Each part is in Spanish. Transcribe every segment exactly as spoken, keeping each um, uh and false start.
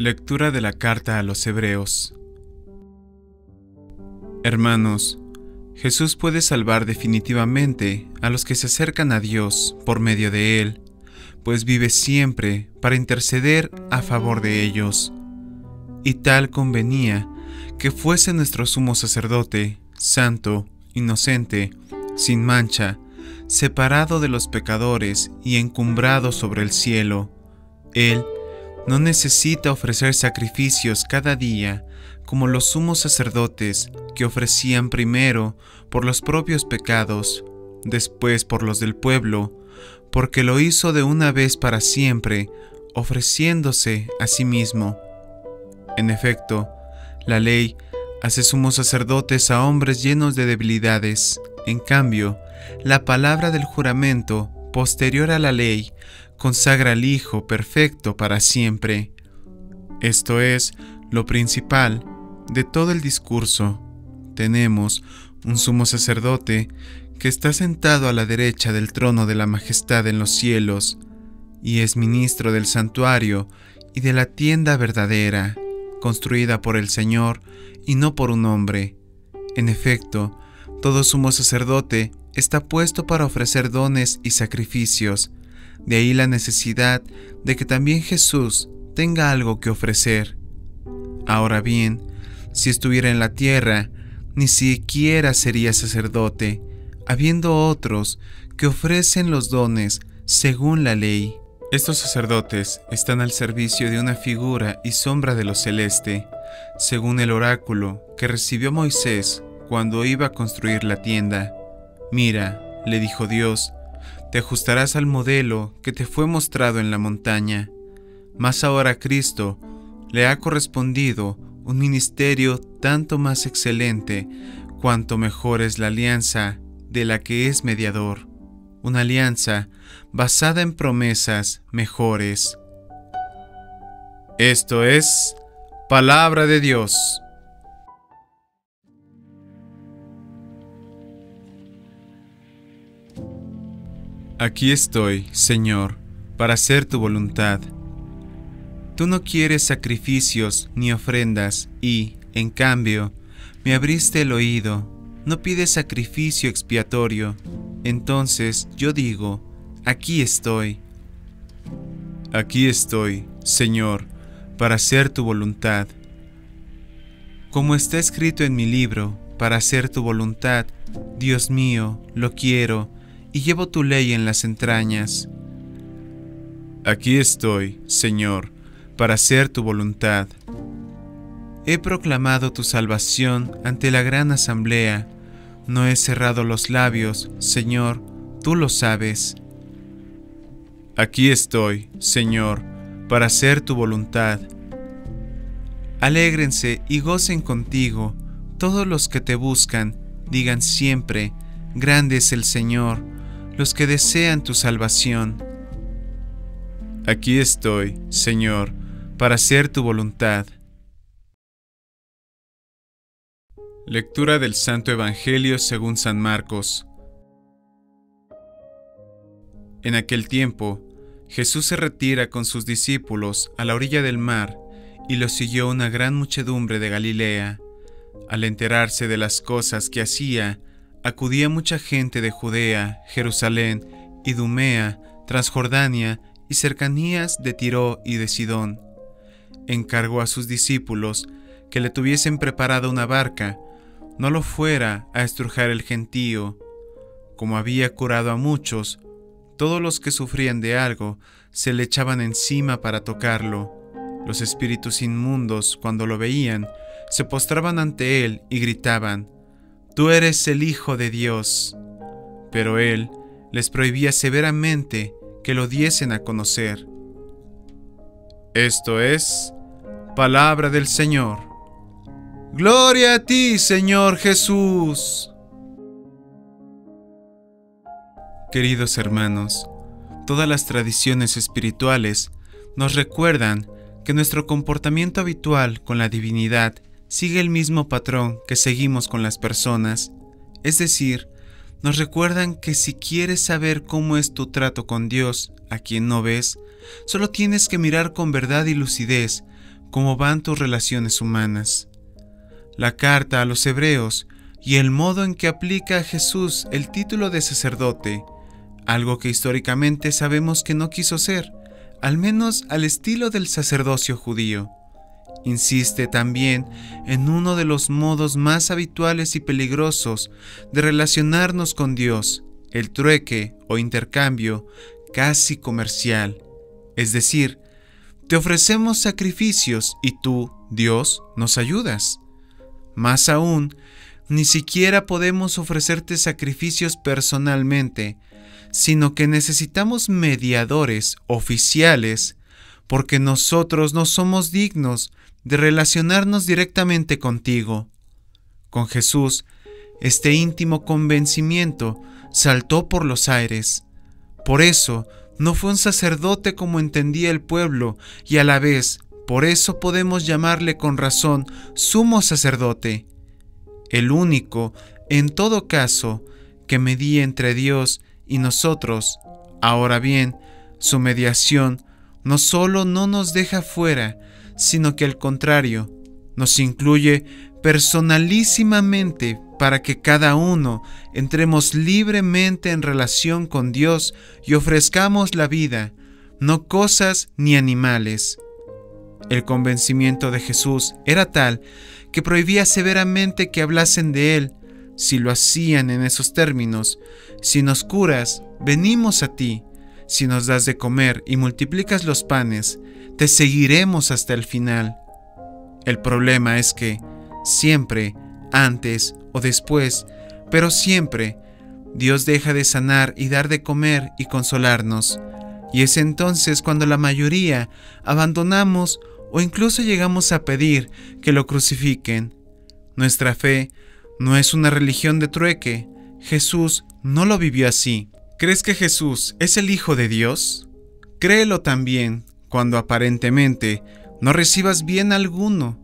Lectura de la Carta a los Hebreos. Hermanos, Jesús puede salvar definitivamente a los que se acercan a Dios por medio de Él, pues vive siempre para interceder a favor de ellos. Y tal convenía que fuese nuestro sumo sacerdote, santo, inocente, sin mancha, separado de los pecadores y encumbrado sobre el cielo. Él no necesita ofrecer sacrificios cada día, como los sumos sacerdotes que ofrecían primero por los propios pecados, después por los del pueblo, porque lo hizo de una vez para siempre, ofreciéndose a sí mismo. En efecto, la ley hace sumos sacerdotes a hombres llenos de debilidades. En cambio, la palabra del juramento posterior a la ley consagra al Hijo perfecto para siempre. Esto es lo principal de todo el discurso. Tenemos un sumo sacerdote que está sentado a la derecha del trono de la majestad en los cielos, y es ministro del santuario y de la tienda verdadera, construida por el Señor y no por un hombre. En efecto, todo sumo sacerdote está puesto para ofrecer dones y sacrificios, de ahí la necesidad de que también Jesús tenga algo que ofrecer. Ahora bien, si estuviera en la tierra, ni siquiera sería sacerdote, habiendo otros que ofrecen los dones según la ley. Estos sacerdotes están al servicio de una figura y sombra de lo celeste, según el oráculo que recibió Moisés cuando iba a construir la tienda. «Mira», le dijo Dios, «te ajustarás al modelo que te fue mostrado en la montaña». Mas ahora Cristo le ha correspondido un ministerio tanto más excelente cuanto mejor es la alianza de la que es mediador, una alianza basada en promesas mejores. Esto es palabra de Dios. Aquí estoy, Señor, para hacer tu voluntad. Tú no quieres sacrificios ni ofrendas y, en cambio, me abriste el oído. No pides sacrificio expiatorio. Entonces yo digo, aquí estoy. Aquí estoy, Señor, para hacer tu voluntad. Como está escrito en mi libro, para hacer tu voluntad, Dios mío, lo quiero, y llevo tu ley en las entrañas. Aquí estoy, Señor, para hacer tu voluntad. He proclamado tu salvación ante la gran asamblea. No he cerrado los labios, Señor, tú lo sabes. Aquí estoy, Señor, para hacer tu voluntad. Alégrense y gocen contigo todos los que te buscan, digan siempre, grande es el Señor, los que desean tu salvación. Aquí estoy, Señor, para hacer tu voluntad. Lectura del Santo Evangelio según San Marcos. En aquel tiempo, Jesús se retira con sus discípulos a la orilla del mar y los siguió una gran muchedumbre de Galilea. Al enterarse de las cosas que hacía, acudía mucha gente de Judea, Jerusalén, Idumea, Transjordania y cercanías de Tiro y de Sidón. Encargó a sus discípulos que le tuviesen preparada una barca, no lo fuera a estrujar el gentío. Como había curado a muchos, todos los que sufrían de algo se le echaban encima para tocarlo. Los espíritus inmundos, cuando lo veían, se postraban ante él y gritaban, «Tú eres el Hijo de Dios». Pero él les prohibía severamente que lo diesen a conocer. Esto es palabra del Señor. ¡Gloria a ti, Señor Jesús! Queridos hermanos, todas las tradiciones espirituales nos recuerdan que nuestro comportamiento habitual con la divinidad sigue el mismo patrón que seguimos con las personas, es decir, nos recuerdan que si quieres saber cómo es tu trato con Dios, a quien no ves, solo tienes que mirar con verdad y lucidez, cómo van tus relaciones humanas. La carta a los hebreos y el modo en que aplica a Jesús el título de sacerdote, algo que históricamente sabemos que no quiso ser, al menos al estilo del sacerdocio judío. Insiste también en uno de los modos más habituales y peligrosos de relacionarnos con Dios, el trueque o intercambio casi comercial. Es decir, te ofrecemos sacrificios y tú, Dios, nos ayudas. Más aún, ni siquiera podemos ofrecerte sacrificios personalmente, sino que necesitamos mediadores oficiales, porque nosotros no somos dignos de relacionarnos directamente contigo. Con Jesús, este íntimo convencimiento saltó por los aires. Por eso, no fue un sacerdote como entendía el pueblo, y a la vez, por eso podemos llamarle con razón sumo sacerdote. El único, en todo caso, que medía entre Dios y nosotros. Ahora bien, su mediación no solo no nos deja fuera, sino que al contrario, nos incluye personalísimamente para que cada uno entremos libremente en relación con Dios y ofrezcamos la vida, no cosas ni animales. El convencimiento de Jesús era tal que prohibía severamente que hablasen de él, si lo hacían en esos términos. Si nos curas, venimos a ti. Si nos das de comer y multiplicas los panes, te seguiremos hasta el final. El problema es que, siempre, antes o después, pero siempre, Dios deja de sanar y dar de comer y consolarnos. Y es entonces cuando la mayoría abandonamos o incluso llegamos a pedir que lo crucifiquen. Nuestra fe no es una religión de trueque. Jesús no lo vivió así. ¿Crees que Jesús es el Hijo de Dios? Créelo también cuando aparentemente no recibas bien alguno,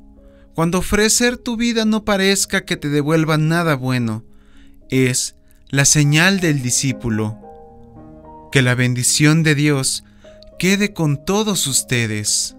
cuando ofrecer tu vida no parezca que te devuelva nada bueno. Es la señal del discípulo. Que la bendición de Dios quede con todos ustedes.